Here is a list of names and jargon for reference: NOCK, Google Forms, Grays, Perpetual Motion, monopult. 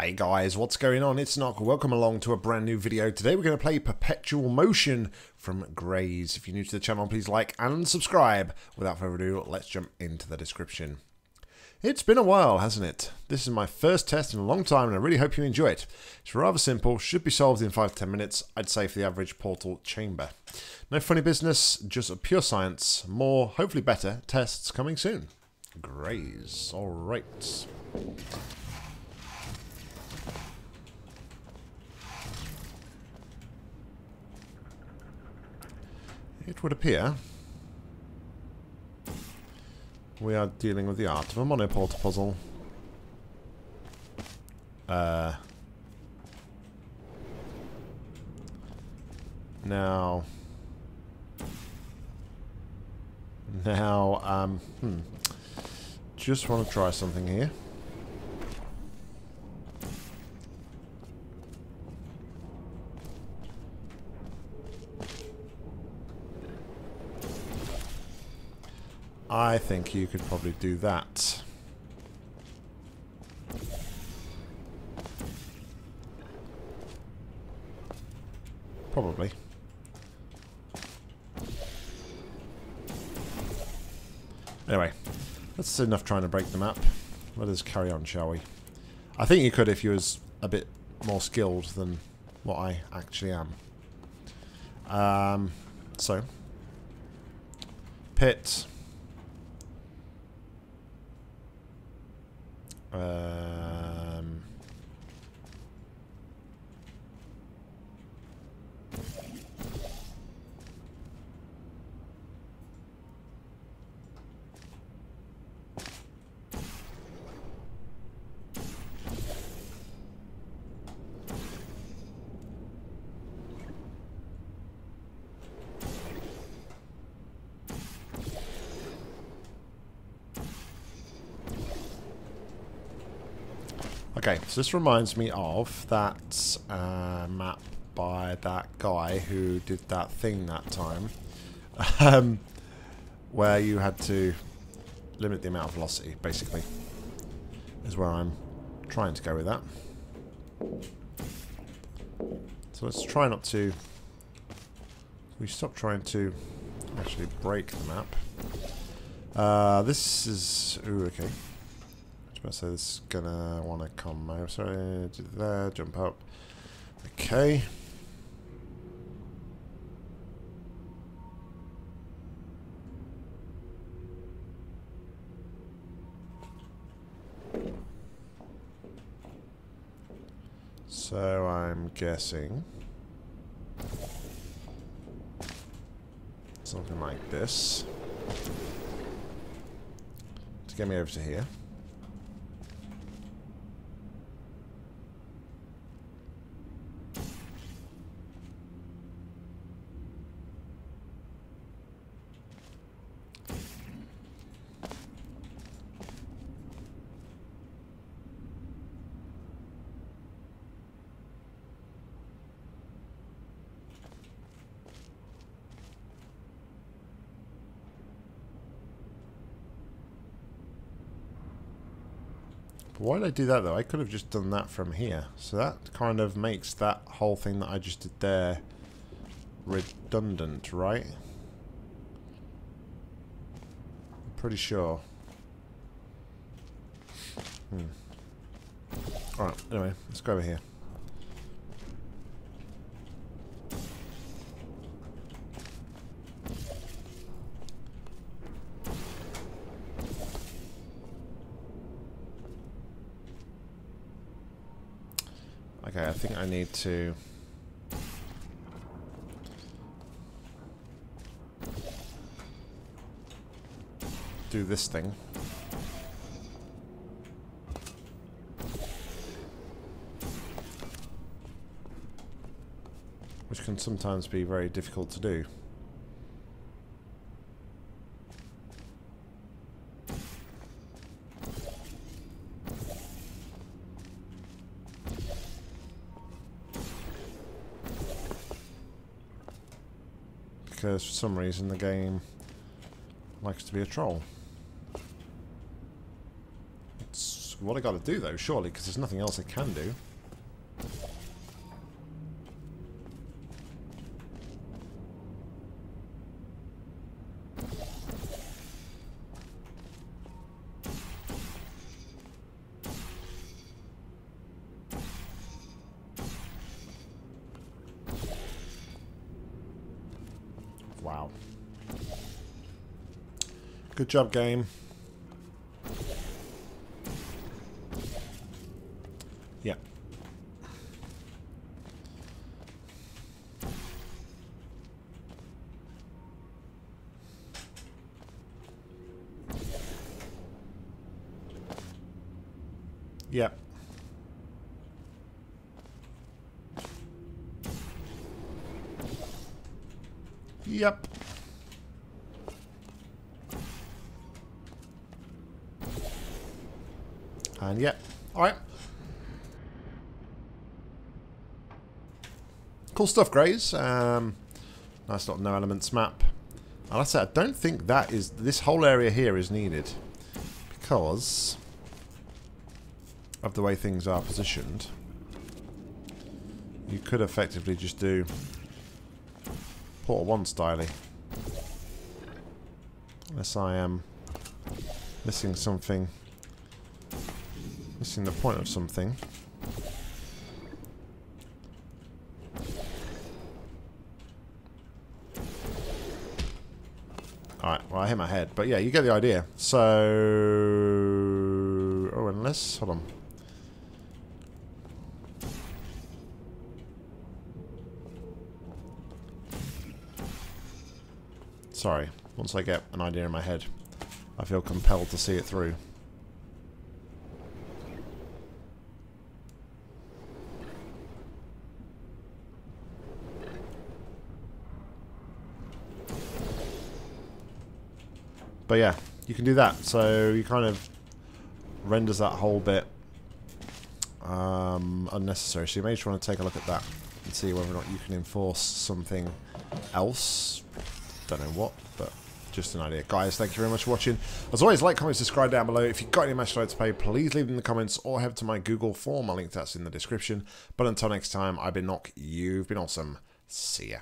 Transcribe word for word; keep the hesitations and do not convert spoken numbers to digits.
Hey guys, what's going on? It's Nock. Welcome along to a brand new video. Today we're going to play Perpetual Motion from Grays. If you're new to the channel, please like and subscribe. Without further ado, let's jump into the description. It's been a while, hasn't it? This is my first test in a long time and I really hope you enjoy it. It's rather simple, should be solved in five to ten minutes, I'd say, for the average portal chamber. No funny business, just pure science. More, hopefully better, tests coming soon. Grays. Alright. It would appear we are dealing with the art of a monopult puzzle. Uh, now, now, um, hmm. Just want to try something here. I think you could probably do that. Probably. Anyway, that's enough trying to break the map. Let us carry on, shall we? I think you could if you was a bit more skilled than what I actually am. Um, so. Pit. Um, Okay, so this reminds me of that uh, map by that guy who did that thing that time, um, where you had to limit the amount of velocity, basically, is where I'm trying to go with that. So let's try not to... We stop trying to actually break the map. Uh, this is... Ooh, okay. So this is gonna want to come over. Sorry, do there, jump up. Okay. So I'm guessing something like this to get me over to here. Why did I do that though? I could have just done that from here. So that kind of makes that whole thing that I just did there redundant, right? I'm pretty sure. Hmm. Alright, anyway, let's go over here. Okay, I think I need to... do this thing. Which can sometimes be very difficult to do. Because for some reason the game likes to be a troll. It's what I gotta do though, surely, because there's nothing else I can do. Wow. Good job, game. Yeah. Yeah. Yep. And yep. Alright. Cool stuff, Grays. Um, nice little no elements map. And I say, I don't think that is, this whole area here is needed because of the way things are positioned. You could effectively just do Portal one styly. Unless I am missing something. Missing the point of something. Alright, well I hit my head. But yeah, you get the idea. So... Oh, unless... Hold on. Sorry, once I get an idea in my head, I feel compelled to see it through. But yeah, you can do that, so you kind of renders that whole bit um, unnecessary. So you may just want to take a look at that and see whether or not you can enforce something else. Don't know what, but just an idea. Guys, thank you very much for watching. As always, like, comment, subscribe down below. If you've got any match you'd like to play, please leave them in the comments or head to my Google form. I'll link that's in the description. But until next time, I've been Nock. You've been awesome. See ya.